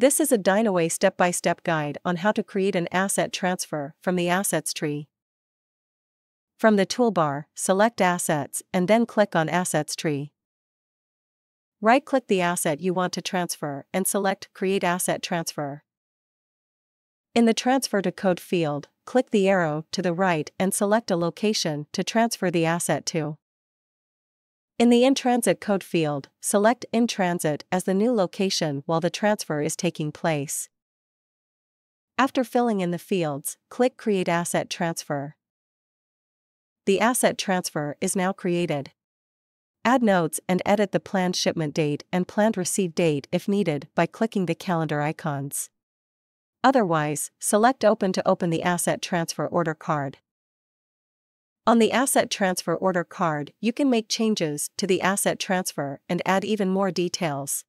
This is a Dynaway step-by-step guide on how to create an asset transfer from the assets tree. From the toolbar, select Assets and then click on Assets Tree. Right-click the asset you want to transfer and select Create Asset Transfer. In the Transfer to Code field, click the arrow to the right and select a location to transfer the asset to. In the In-Transit Code field, select In-Transit as the new location while the transfer is taking place. After filling in the fields, click Create Asset Transfer. The asset transfer is now created. Add notes and edit the planned shipment date and planned receipt date if needed by clicking the calendar icons. Otherwise, select Open to open the asset transfer order card. On the Asset Transfer Order card, you can make changes to the asset transfer and add even more details.